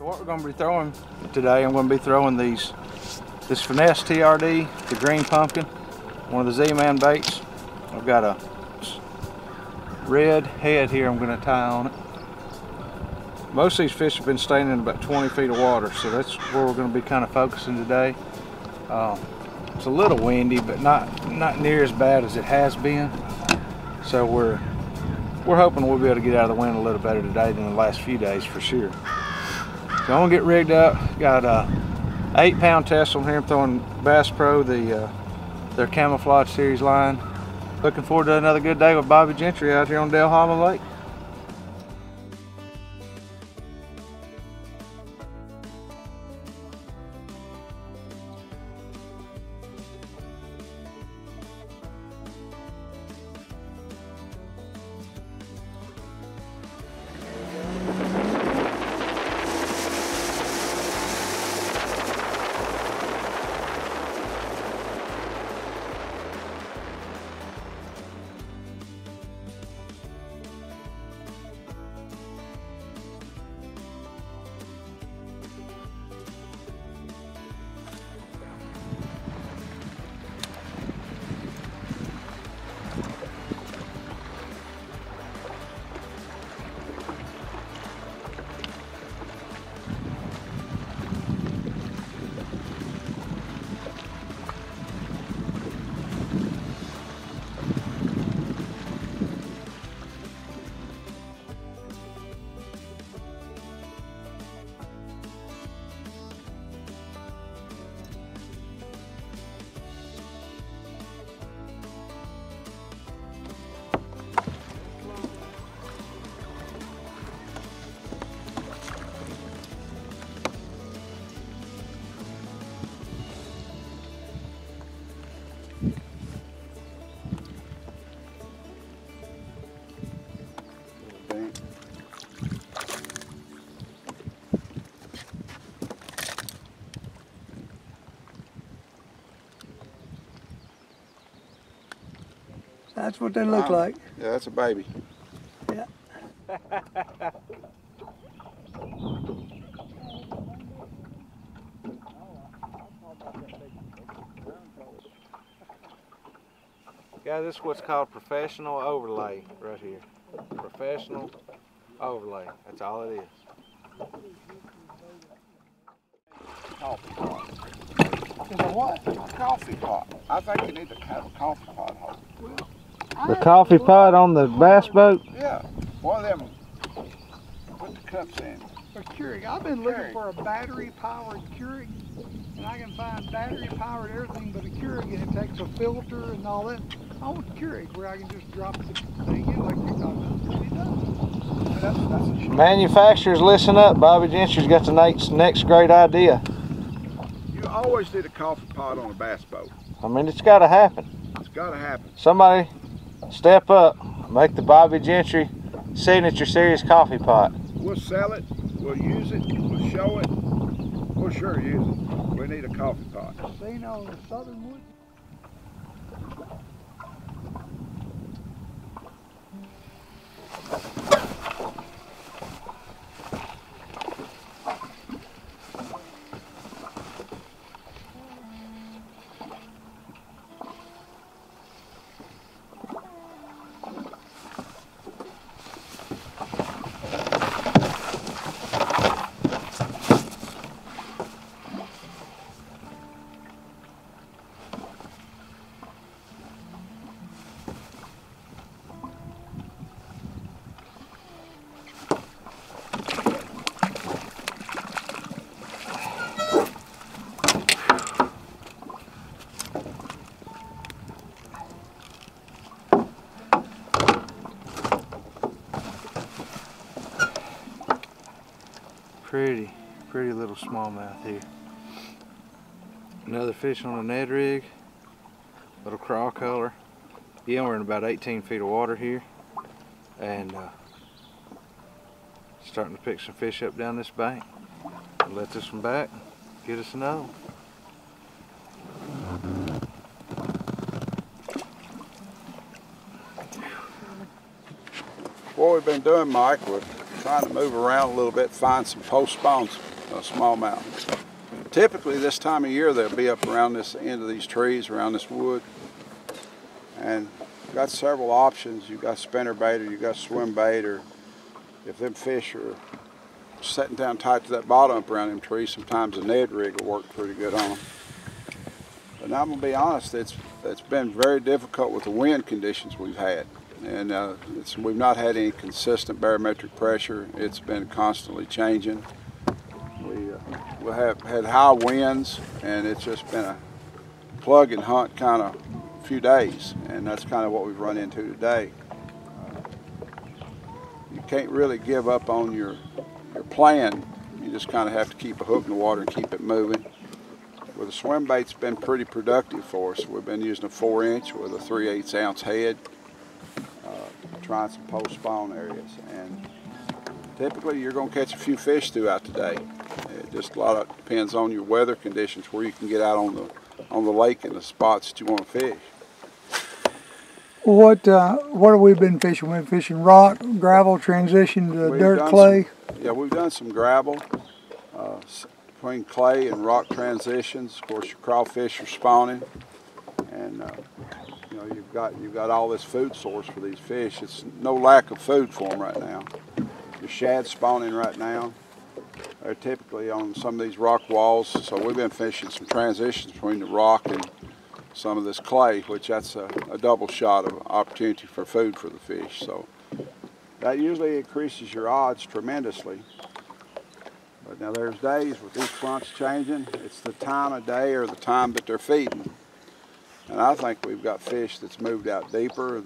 So what we're going to be throwing today, I'm going to be throwing these, this Finesse TRD, the green pumpkin, one of the Z-Man baits. I've got a red head here I'm going to tie on it. Most of these fish have been staying in about 20 feet of water, so that's where we're going to be kind of focusing today. It's a little windy, but not near as bad as it has been. So we're hoping we'll be able to get out of the wind a little better today than the last few days for sure. So I'm going to get rigged up. Got a 8-pound test on here. I'm throwing Bass Pro, their Camouflage Series line. Looking forward to another good day with Bobby Gentry out here on Dale Hollow Lake. That's what they look like. Yeah, that's a baby. Yeah. Yeah, this is what's called professional overlay right here. Professional overlay. That's all it is. Coffee pot. It's a what? A coffee pot. I think you need to have a coffee pot holder. The coffee pot on the bass boat? Yeah, one of them. Put the cups in. For Keurig, I've been looking for a battery-powered Keurig, and I can find battery-powered everything but a Keurig, and it takes a filter and all that. I want a Keurig where I can just drop the thing in like you're talking about, and it does. That's a shame. Manufacturers, listen up. Bobby Gentry's got the next great idea. You always need a coffee pot on a bass boat. I mean, it's got to happen. It's got to happen. Somebody step up, make the Bobby Gentry Signature Series coffee pot. We'll sell it, we'll use it, we'll show it, we'll sure use it. We need a coffee pot. Seen on the Southern Woods. Pretty little smallmouth here. Another fish on a Ned rig, little craw color. Yeah, we're in about 18 feet of water here, and starting to pick some fish up down this bank. We'll let this one back, get us another one. What we've been doing, Mike, we're trying to move around a little bit, find some post spawns. smallmouth. Typically this time of year they'll be up around this end of these trees, around this wood. And you've got several options. You've got spinnerbait, or you've got swim bait, or if them fish are sitting down tight to that bottom up around them trees, sometimes a Ned rig will work pretty good on them. But I'm going to be honest, it's been very difficult with the wind conditions we've had. And we've not had any consistent barometric pressure. It's been constantly changing. We have had high winds, and it's just been a plug and hunt kind of few days, and that's kind of what we've run into today. You can't really give up on your plan. You just kind of have to keep a hook in the water and keep it moving. Well, the swim bait's been pretty productive for us. We've been using a 4-inch with a 3/8 ounce head, trying some post spawn areas, and typically you're going to catch a few fish throughout the day. It just a lot of depends on your weather conditions, where you can get out on the lake and the spots that you want to fish. What have we been fishing? We've been fishing rock, gravel, transition to dirt, clay. We've done some gravel. Between clay and rock transitions, of course, your crawfish are spawning, and you've got all this food source for these fish. It's no lack of food for them right now. Your shad spawning right now. They're typically on some of these rock walls, so we've been fishing some transitions between the rock and some of this clay, which that's a double shot of opportunity for food for the fish. So that usually increases your odds tremendously. But now there's days with these fronts changing, it's the time of day or the time that they're feeding. And I think we've got fish that's moved out deeper.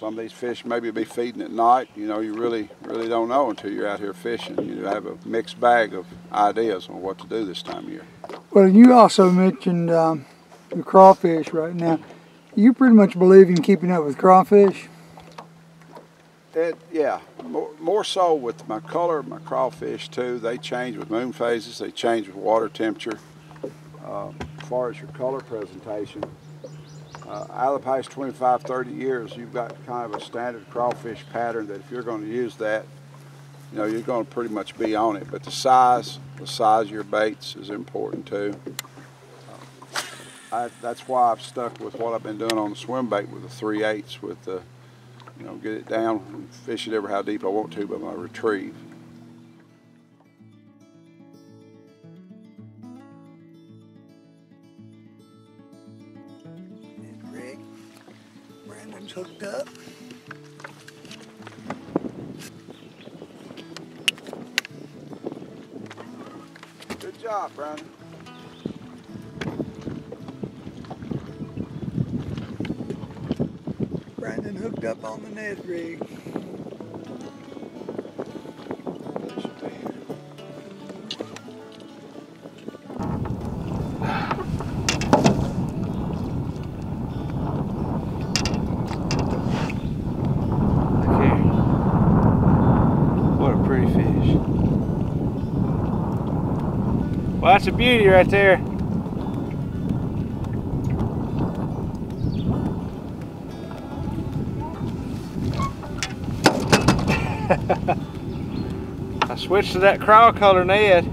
Some of these fish maybe be feeding at night. You know, you really don't know until you're out here fishing. You have a mixed bag of ideas on what to do this time of year. Well, you also mentioned the crawfish right now. You pretty much believe in keeping up with crawfish? More so with my color, my crawfish too. They change with moon phases. They change with water temperature. As far as your color presentation, out of the past 25, 30 years, you've got kind of a standard crawfish pattern that if you're going to use that, you're going to pretty much be on it. But the size of your baits is important too. That's why I've stuck with what I've been doing on the swim bait with the 3/8 with the, get it down and fish it ever how deep I want to, but my retrieve. Hooked up. Good job, Brandon. Brandon hooked up on the Ned rig. Well, that's a beauty right there. I switched to that craw color, Ned.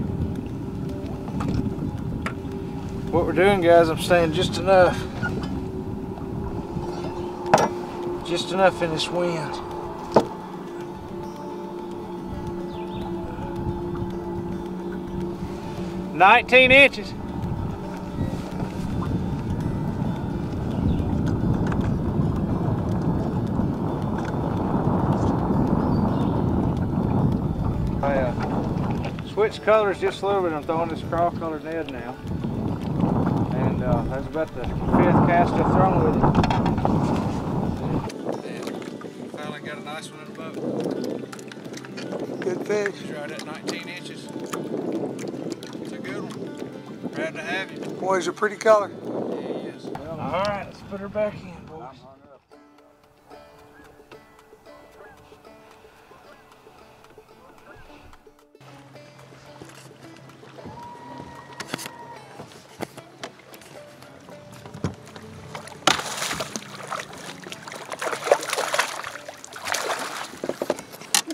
What we're doing, guys, I'm staying just enough in this wind. "19 inches. I switched colors just a little bit. I'm throwing this craw colored Ned now, and that's about the 5th cast I've thrown with it. Finally got a nice one in the boat. Good fish. He's right at 19 inches. Glad to have you. Boy, he's a pretty color. Yeah, he is. Well, all right, let's put her back in, boys.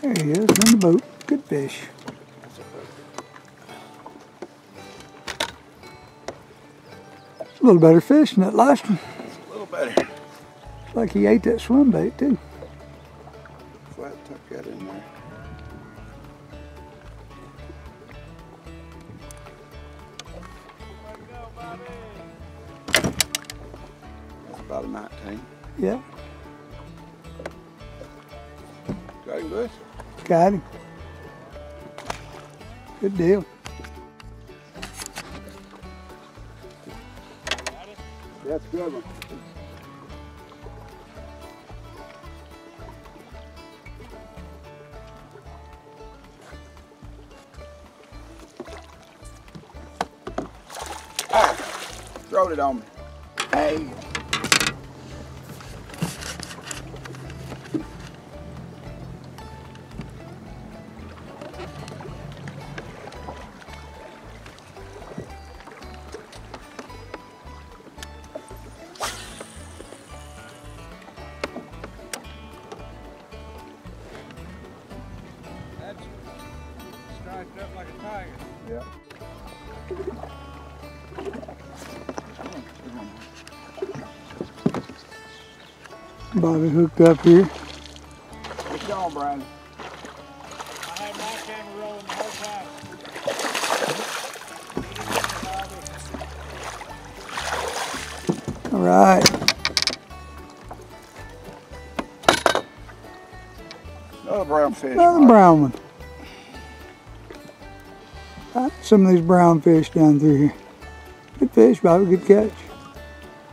There he is in the boat. Good fish. It's a little better fish than that last one. It's a little better. It's like he ate that swim bait too. Flat tuck that in there. That's about a 19. Yeah. Got him good. Got him. Good deal. That's a good one. Ah, throwed it on me. Hey. Up like a tiger. Yeah. Bobby hooked up here. What's going, Brandon? I had my camera rolling the whole time. All right. Another brown fish. Another brown one. Some of these brown fish down through here. Good fish, Bobby. Good catch.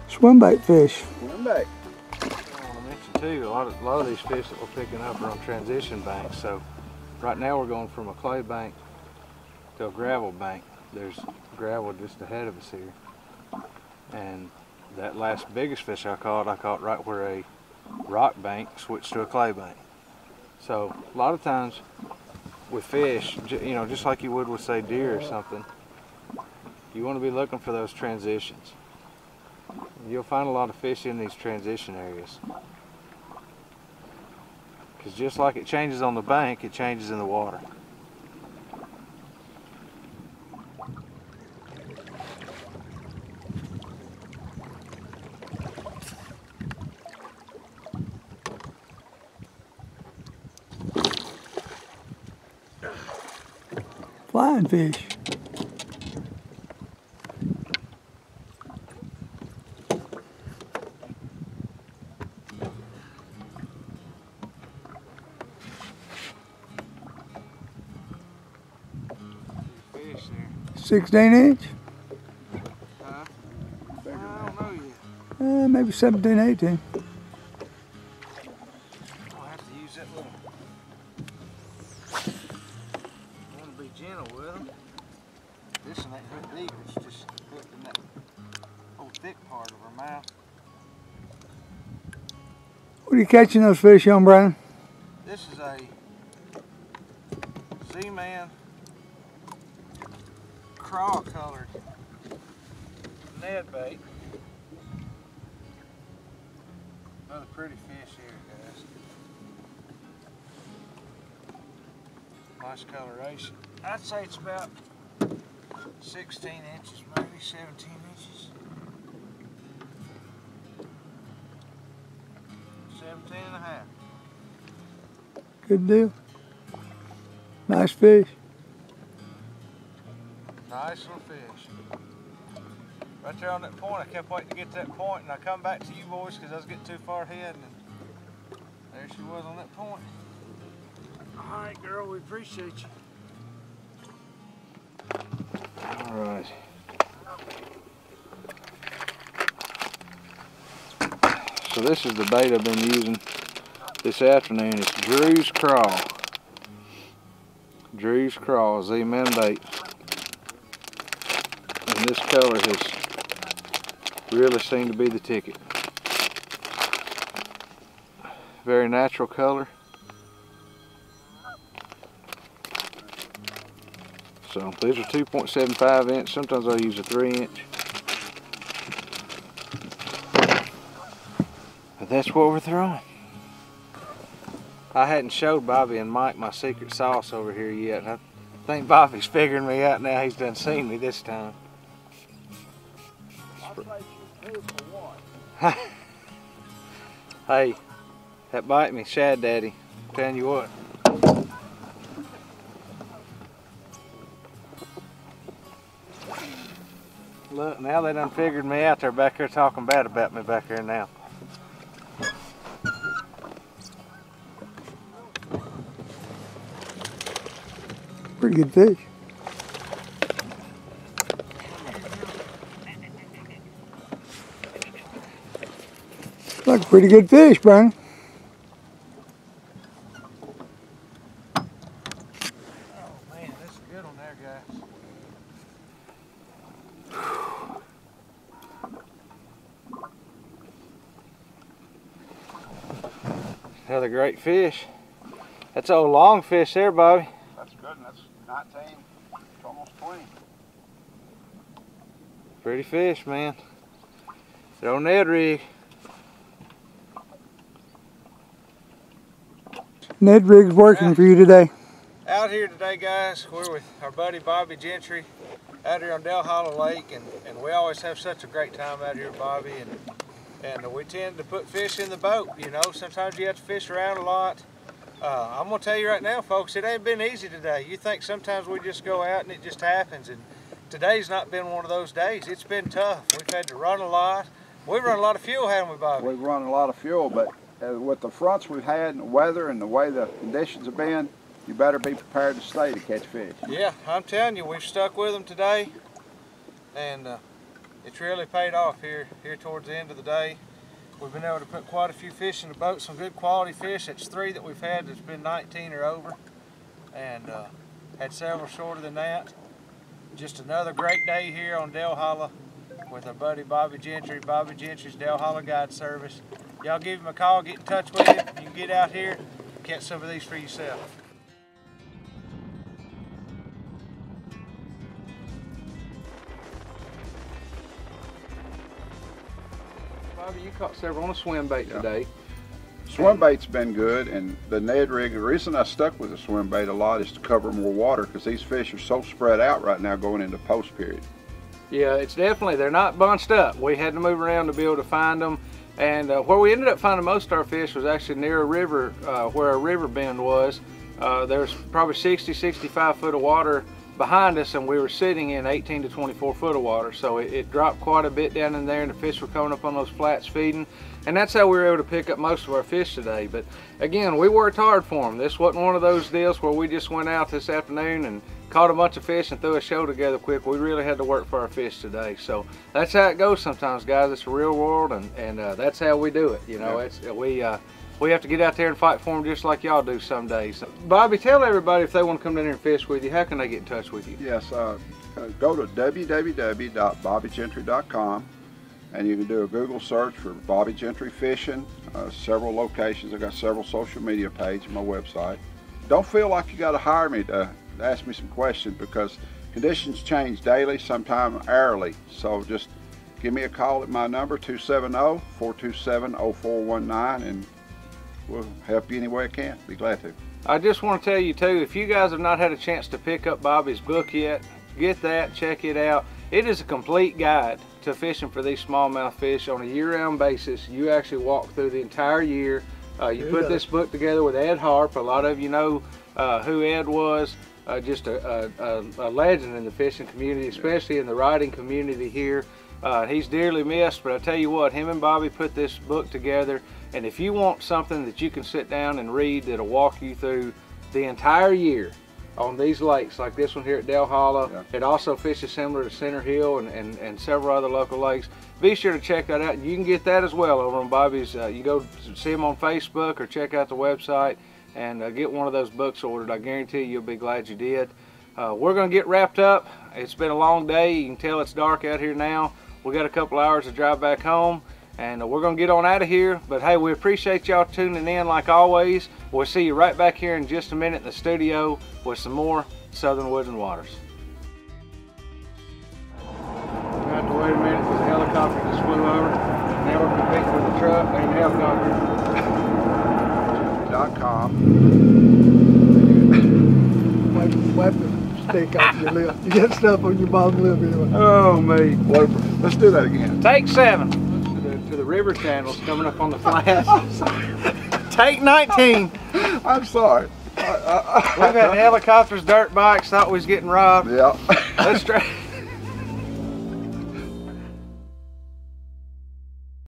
Swim bait fish. Swim bait. I want to mention too, a lot of these fish that we're picking up are on transition banks. So right now we're going from a clay bank to a gravel bank. There's gravel just ahead of us here. And that last biggest fish I caught right where a rock bank switched to a clay bank. So a lot of times with fish, you know, just like you would with, say, deer or something, you want to be looking for those transitions. You'll find a lot of fish in these transition areas. Because just like it changes on the bank, it changes in the water. Flying fish. Fish there. 16 inch? Huh? I don't know yet. Maybe 17, 18. What are you catching those fish on, Brandon? This is a Z-Man craw colored Ned bait. Another pretty fish here, guys. Nice coloration. I'd say it's about 16 inches, maybe 17 inches. 17 and a half. Good deal. Nice fish. Nice little fish. Right there on that point, I kept waiting to get to that point, and I come back to you boys because I was getting too far ahead, and there she was on that point. All right, girl, we appreciate you. All right. So this is the bait I've been using this afternoon. It's Drew's Craw. Drew's Craw Z-Man bait. And this color has really seemed to be the ticket. Very natural color. So these are 2.75 inch. Sometimes I'll use a 3 inch. That's what we're throwing. I hadn't showed Bobby and Mike my secret sauce over here yet. I think Bobby's figuring me out now. He's done seen me this time. Pro. Hey, that bite me, Shad Daddy. I'm telling you what. Look, now they done figured me out. They're back here talking bad about me back here now. Pretty good fish. Looks like a pretty good fish, Brandon. Oh man, this is a good one there, guys. Another great fish. That's old long fish there, Bobby. That's good, and that's 19, almost 20. Pretty fish, man. It's on Ned rig. Ned rig's working for you today. Out here today, guys, we're with our buddy Bobby Gentry out here on Dale Hollow Lake, and we always have such a great time out here, Bobby. And we tend to put fish in the boat, you know. Sometimes you have to fish around a lot. I'm going to tell you right now, folks, it ain't been easy today. You think sometimes we just go out and it just happens, and today's not been one of those days. It's been tough. We've had to run a lot. We've run a lot of fuel, haven't we, Bobby? We've run a lot of fuel, but with the fronts we've had and the weather and the way the conditions have been, you better be prepared to stay to catch fish. Yeah, I'm telling you, we've stuck with them today, and it's really paid off here towards the end of the day. We've been able to put quite a few fish in the boat, some good quality fish. It's 3 that we've had that's been 19 or over, and had several shorter than that. Just another great day here on Dale Hollow with our buddy Bobby Gentry. Bobby Gentry's Dale Hollow Guide Service. Y'all give him a call, get in touch with him. You can get out here and catch some of these for yourself. You caught several on a swim bait today. Swim bait's been good, and the Ned rig, the reason I stuck with the swim bait a lot is to cover more water, because these fish are so spread out right now going into post period. Yeah, it's definitely, they're not bunched up. We had to move around to be able to find them, and where we ended up finding most of our fish was actually near a river, where a river bend was. There's probably 60-65 foot of water behind us, and we were sitting in 18 to 24 foot of water, so it dropped quite a bit down in there, and the fish were coming up on those flats feeding, and that's how we were able to pick up most of our fish today. But again, we worked hard for them. This wasn't one of those deals where we just went out this afternoon and caught a bunch of fish and threw a show together quick. We really had to work for our fish today, so that's how it goes sometimes, guys. It's the real world, and that's how we do it, you know. It's we have to get out there and fight for them just like y'all do some days. Bobby, tell everybody if they want to come down here and fish with you, how can they get in touch with you? Yes, go to www.bobbygentry.com, and you can do a Google search for Bobby Gentry Fishing, several locations. I've got several social media pages on my website. Don't feel like you got to hire me to ask me some questions, because conditions change daily, sometimes hourly. So just give me a call at my number, 270-427-0419, and we'll help you any way I can. Be glad to. I just want to tell you too, if you guys have not had a chance to pick up Bobby's book yet, get that, check it out. It is a complete guide to fishing for these smallmouth fish on a year-round basis. You actually walk through the entire year. You put this book together with Ed Harp. A lot of you know who Ed was. Just a legend in the fishing community, especially in the writing community here. He's dearly missed, but I tell you what, him and Bobby put this book together. And if you want something that you can sit down and read that'll walk you through the entire year on these lakes, like this one here at Dale Hollow, it also fishes similar to Center Hill and several other local lakes. Be sure to check that out, and you can get that as well over on Bobby's. You go see him on Facebook or check out the website and get one of those books ordered. I guarantee you'll be glad you did. We're going to get wrapped up. It's been a long day. You can tell it's dark out here now. We got a couple hours to drive back home, and we're going to get on out of here. But hey, we appreciate y'all tuning in like always. We'll see you right back here in just a minute in the studio with some more Southern Woods and Waters. I had to wait a minute for the helicopter to flew over. Now we're competing with the truck and the helicopter. .com steak off your lip. You got stuff on your bottom lip anyway. Oh, me. Blooper. Let's do that again. Take 7. To the river channels coming up on the flats. I'm sorry. Take 19. I'm sorry. We've had helicopters, dirt bikes, thought we was getting robbed. Yeah. Let's try.